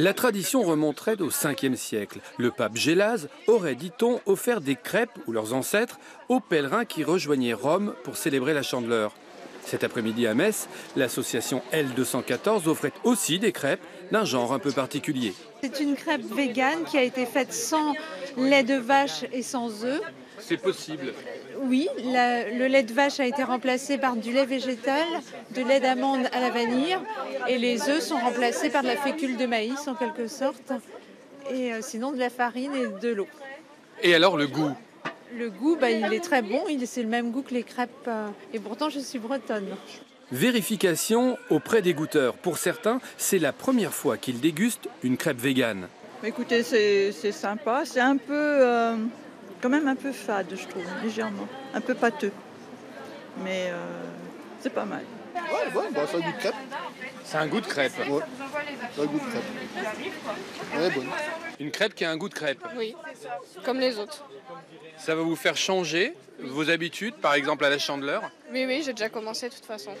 La tradition remonterait au 5e siècle. Le pape Gélase aurait, dit-on, offert des crêpes, ou leurs ancêtres, aux pèlerins qui rejoignaient Rome pour célébrer la Chandeleur. Cet après-midi à Metz, l'association L214 offrait aussi des crêpes d'un genre un peu particulier. C'est une crêpe végane qui a été faite sans lait de vache et sans œufs. C'est possible. Oui, le lait de vache a été remplacé par du lait végétal, de lait d'amande à la vanille, et les œufs sont remplacés par de la fécule de maïs en quelque sorte, et sinon de la farine et de l'eau. Et alors le goût ? Le goût, il est très bon, c'est le même goût que les crêpes, et pourtant je suis bretonne. Vérification auprès des goûteurs. Pour certains, c'est la première fois qu'ils dégustent une crêpe végane. Écoutez, c'est sympa, c'est un peu, quand même un peu fade, je trouve, légèrement, un peu pâteux, mais c'est pas mal. Ouais, c'est un goût de crêpe. C'est un goût de crêpe. Ouais. Un goût de crêpe. Ouais, bonne. Une crêpe qui a un goût de crêpe. Oui, comme les autres. Ça va vous faire changer vos habitudes, par exemple à la Chandeleur? Oui, j'ai déjà commencé de toute façon.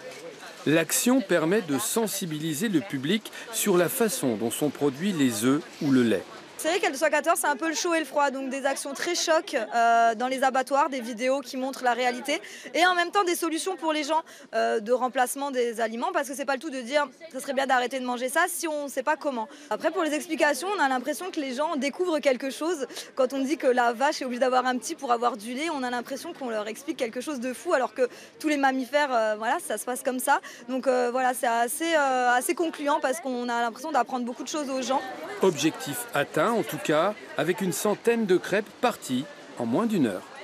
L'action permet de sensibiliser le public sur la façon dont sont produits les œufs ou le lait. C'est vrai qu'L214, c'est un peu le chaud et le froid, donc des actions très choc dans les abattoirs, des vidéos qui montrent la réalité et en même temps des solutions pour les gens de remplacement des aliments, parce que c'est pas le tout de dire ça serait bien d'arrêter de manger ça si on ne sait pas comment. Après, pour les explications, on a l'impression que les gens découvrent quelque chose. Quand on dit que la vache est obligée d'avoir un petit pour avoir du lait, on a l'impression qu'on leur explique quelque chose de fou, alors que tous les mammifères, voilà, ça se passe comme ça. Donc voilà, c'est assez concluant parce qu'on a l'impression d'apprendre beaucoup de choses aux gens. Objectif atteint en tout cas, avec une centaine de crêpes parties en moins d'1 heure.